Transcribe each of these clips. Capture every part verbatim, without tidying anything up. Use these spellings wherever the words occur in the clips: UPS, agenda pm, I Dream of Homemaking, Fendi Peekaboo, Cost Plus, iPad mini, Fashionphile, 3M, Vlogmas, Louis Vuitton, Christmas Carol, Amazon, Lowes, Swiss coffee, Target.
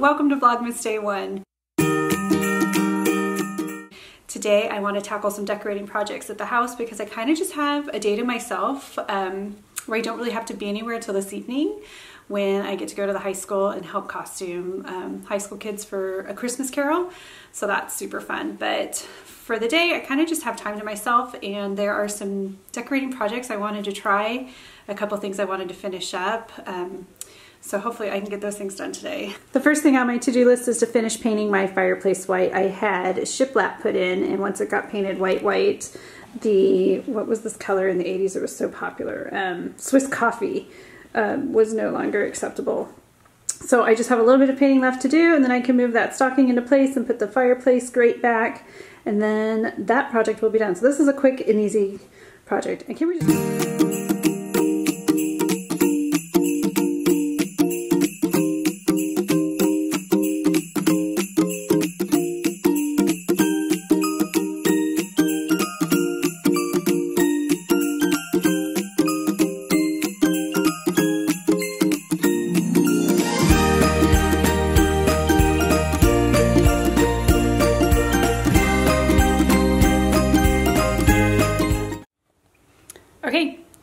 Welcome to Vlogmas Day One. Today I want to tackle some decorating projects at the house because I kind of just have a day to myself um, where I don't really have to be anywhere until this evening when I get to go to the high school and help costume um, high school kids for A Christmas Carol. So that's super fun. But for the day, I kind of just have time to myself, and there are some decorating projects I wanted to try, a couple things I wanted to finish up. Um, So hopefully I can get those things done today. The first thing on my to-do list is to finish painting my fireplace white. I had shiplap put in, and once it got painted white, white, the, what was this color in the eighties? It was so popular. Um, Swiss coffee um, was no longer acceptable. So I just have a little bit of painting left to do, and then I can move that stocking into place and put the fireplace grate back, and then that project will be done. So this is a quick and easy project. And can we just...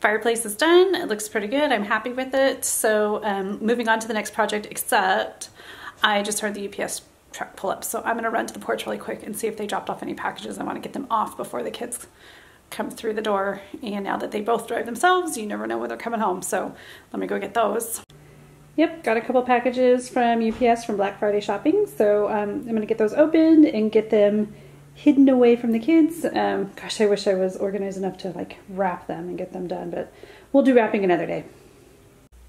Fireplace is done. It looks pretty good. I'm happy with it. So um, moving on to the next project, except I just heard the U P S truck pull up. So I'm going to run to the porch really quick and see if they dropped off any packages. I want to get them off before the kids come through the door. And now that they both drive themselves, you never know when they're coming home. So let me go get those. Yep, got a couple packages from U P S from Black Friday shopping. So um, I'm going to get those opened and get them hidden away from the kids. Um, gosh, I wish I was organized enough to like wrap them and get them done, but we'll do wrapping another day.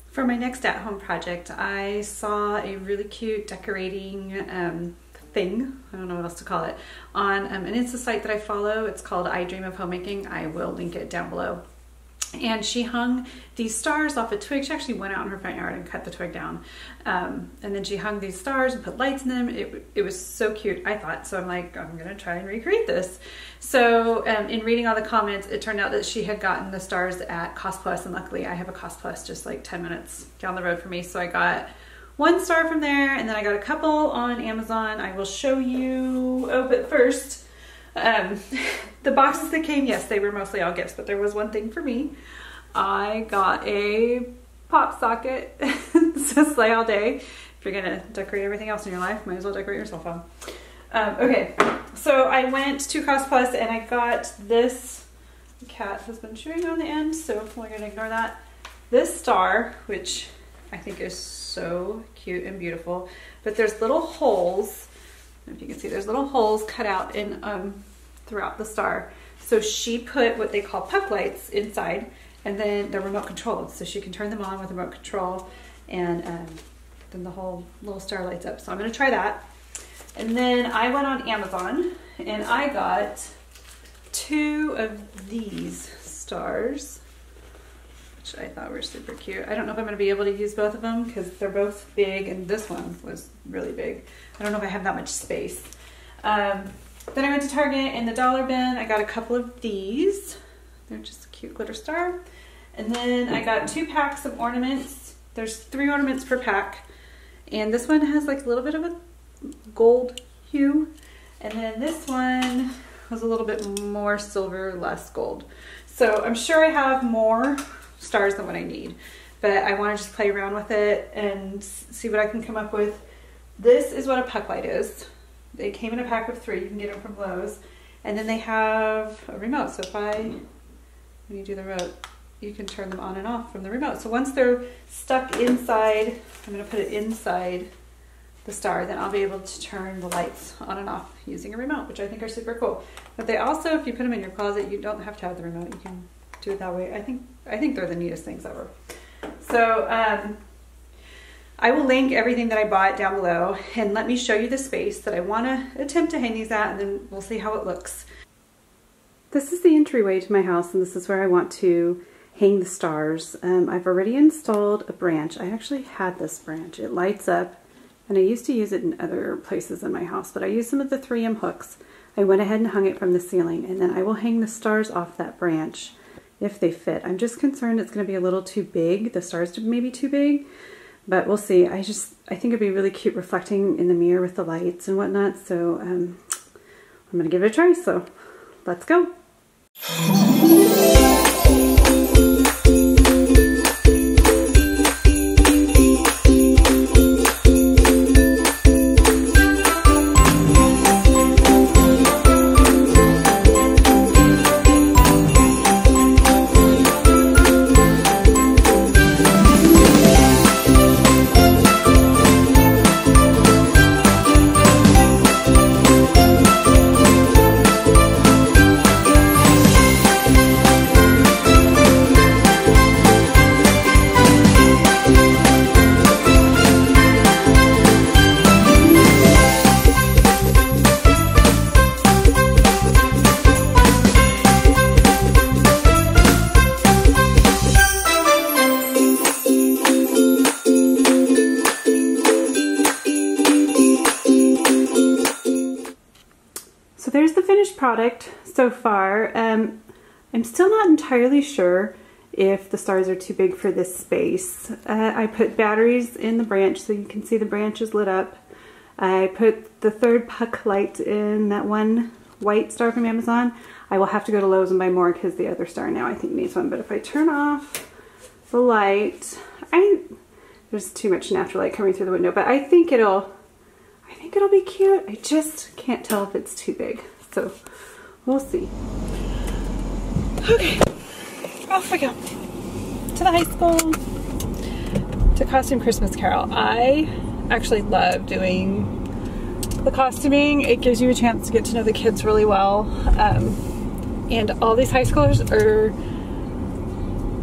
For my next at-home project, I saw a really cute decorating um, thing, I don't know what else to call it, on, um, and it's a site that I follow. It's called I Dream of Homemaking. I will link it down below. And she hung these stars off a twig. She actually went out in her front yard and cut the twig down. Um, and then she hung these stars and put lights in them. It, it was so cute, I thought. So I'm like, I'm gonna try and recreate this. So um, in reading all the comments, it turned out that she had gotten the stars at Cost Plus, and luckily I have a Cost Plus just like ten minutes down the road for me. So I got one star from there, and then I got a couple on Amazon. I will show you, oh, but first, Um, the boxes that came, yes, they were mostly all gifts, but there was one thing for me. I got a pop socket. It's a sleigh all day. If you're gonna decorate everything else in your life, might as well decorate your cell phone. Um, okay, so I went to Cost Plus and I got this. The cat has been chewing on the end, so we're gonna ignore that. This star, which I think is so cute and beautiful, but there's little holes. If you can see, there's little holes cut out in um, throughout the star. So she put what they call puck lights inside, and then they're remote controlled. So she can turn them on with a remote control, and um, then the whole little star lights up. So I'm gonna try that. And then I went on Amazon and I got two of these stars, which I thought were super cute. I don't know if I'm gonna be able to use both of them because they're both big, and this one was really big. I don't know if I have that much space. Um, then I went to Target in the dollar bin. I got a couple of these. They're just a cute glitter star. And then I got two packs of ornaments. There's three ornaments per pack. And this one has like a little bit of a gold hue. And then this one was a little bit more silver, less gold. So I'm sure I have more stars than what I need, but I want to just play around with it and see what I can come up with. This is what a puck light is. They came in a pack of three. You can get them from Lowes, and then they have a remote. So if I, when you do the remote, you can turn them on and off from the remote. So once they're stuck inside, I'm going to put it inside the star, then I'll be able to turn the lights on and off using a remote, which I think are super cool. But they also, if you put them in your closet, you don't have to have the remote. You can do it that way. I think I think they're the neatest things ever. So um, I will link everything that I bought down below, and let me show you the space that I want to attempt to hang these at, and then we'll see how it looks. This is the entryway to my house, and this is where I want to hang the stars. Um, I've already installed a branch. I actually had this branch. It lights up, and I used to use it in other places in my house, but I used some of the three M hooks. I went ahead and hung it from the ceiling, and then I will hang the stars off that branch if they fit. I'm just concerned it's going to be a little too big. The stars may be too big, But we'll see. I just, I think it'd be really cute reflecting in the mirror with the lights and whatnot. So um, I'm gonna give it a try, so let's go. So there's the finished product so far. Um, I'm still not entirely sure if the stars are too big for this space. Uh, I put batteries in the branch so you can see the branch is lit up. I put the third puck light in, that one white star from Amazon. I will have to go to Lowe's and buy more because the other star now I think needs one. But if I turn off the light, I there's too much natural light coming through the window, but I think it'll I think it'll be cute. I just can't tell if it's too big. So we'll see. Okay, off we go to the high school to costume Christmas Carol. I actually love doing the costuming. It gives you a chance to get to know the kids really well. Um, and all these high schoolers are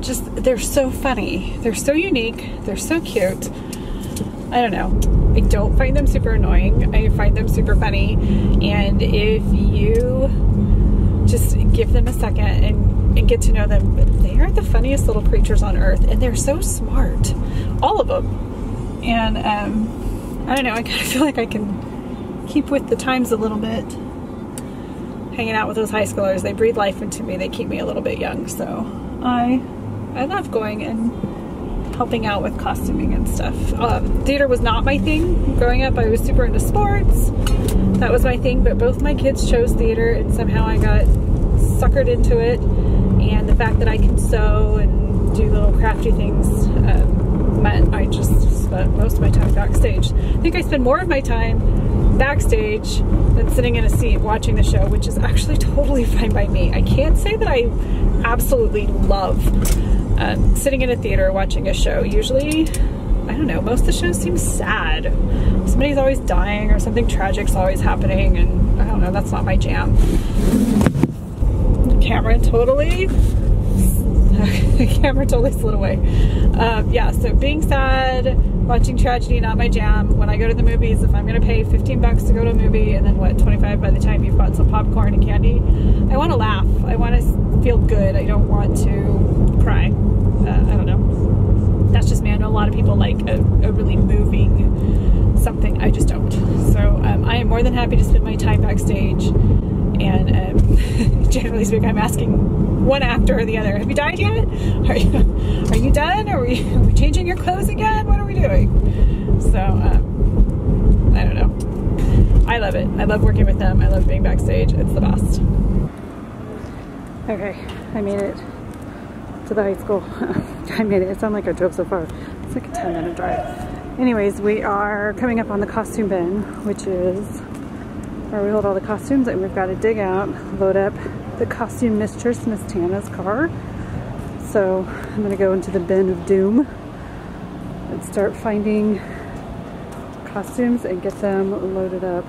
just, they're so funny. They're so unique. They're so cute. I don't know. I don't find them super annoying. I find them super funny. And if you just give them a second and, and get to know them, they are the funniest little creatures on earth. And they're so smart. All of them. And um, I don't know. I kind of feel like I can keep with the times a little bit. Hanging out with those high schoolers. They breathe life into me. They keep me a little bit young. So I, I love going and helping out with costuming and stuff. Um, theater was not my thing. Growing up, I was super into sports. That was my thing, but both my kids chose theater and somehow I got suckered into it. And the fact that I can sew and do little crafty things um, meant I just spent most of my time backstage. I think I spend more of my time backstage than sitting in a seat watching the show, which is actually totally fine by me. I can't say that I absolutely love Um, sitting in a theater watching a show. Usually, I don't know, most of the shows seem sad. Somebody's always dying or something tragic's always happening, and I don't know, that's not my jam. The camera totally, the camera totally slid away. Um, yeah, so being sad, watching tragedy, not my jam. When I go to the movies, if I'm gonna pay fifteen bucks to go to a movie and then what, twenty-five by the time you've bought some popcorn and candy, I wanna laugh, I wanna feel good, I don't want to cry. Uh, I don't know. That's just me. I know a lot of people like a, a really moving something. I just don't. So um, I am more than happy to spend my time backstage. And um, generally speaking, I'm asking one actor or the other, have you died yet? Are you, are you done? Are we, are we changing your clothes again? What are we doing? So um, I don't know. I love it. I love working with them. I love being backstage. It's the best. Okay, I made it to the high school. I made it. It sounded like I drove so far. It's like a ten minute drive. Anyways, we are coming up on the costume bin, which is where we hold all the costumes, and we've got to dig out, load up the costume mistress, Miss Tana's car. So I'm gonna go into the bin of doom and start finding costumes and get them loaded up.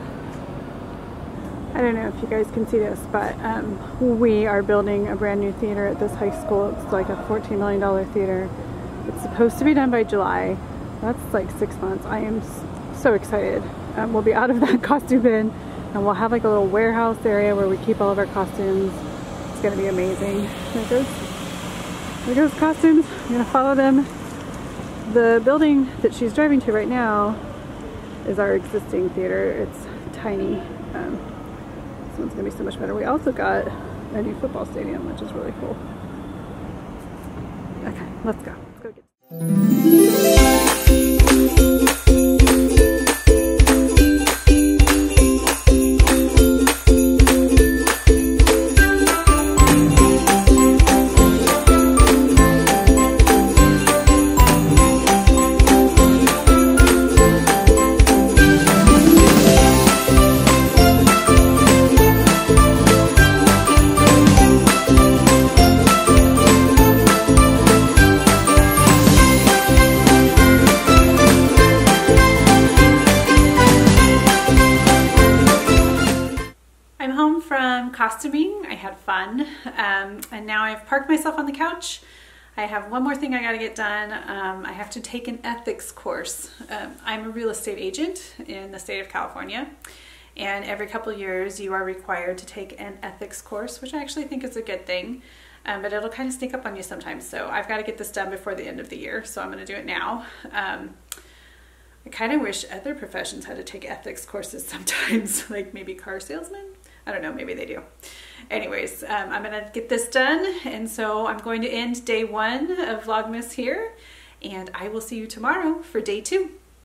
I don't know if you guys can see this, but um, we are building a brand new theater at this high school. It's like a fourteen million dollar theater. It's supposed to be done by July. That's like six months. I am so excited. Um, we'll be out of that costume bin and we'll have like a little warehouse area where we keep all of our costumes. It's gonna be amazing. There goes, there goes costumes. I'm gonna follow them. The building that she's driving to right now is our existing theater. It's tiny. Um, This one's gonna be so much better. We also got a new football stadium, which is really cool. Okay, let's go. Let's go get costuming, I had fun, um, and now I've parked myself on the couch. I have one more thing I gotta get done. Um, I have to take an ethics course. Um, I'm a real estate agent in the state of California, and every couple years you are required to take an ethics course, which I actually think is a good thing, um, but it'll kind of sneak up on you sometimes. So I've gotta get this done before the end of the year, so I'm gonna do it now. Um, I kind of wish other professions had to take ethics courses sometimes, like maybe car salesmen. I don't know, maybe they do. Anyways, um, I'm gonna get this done, and so I'm going to end day one of Vlogmas here, and I will see you tomorrow for day two.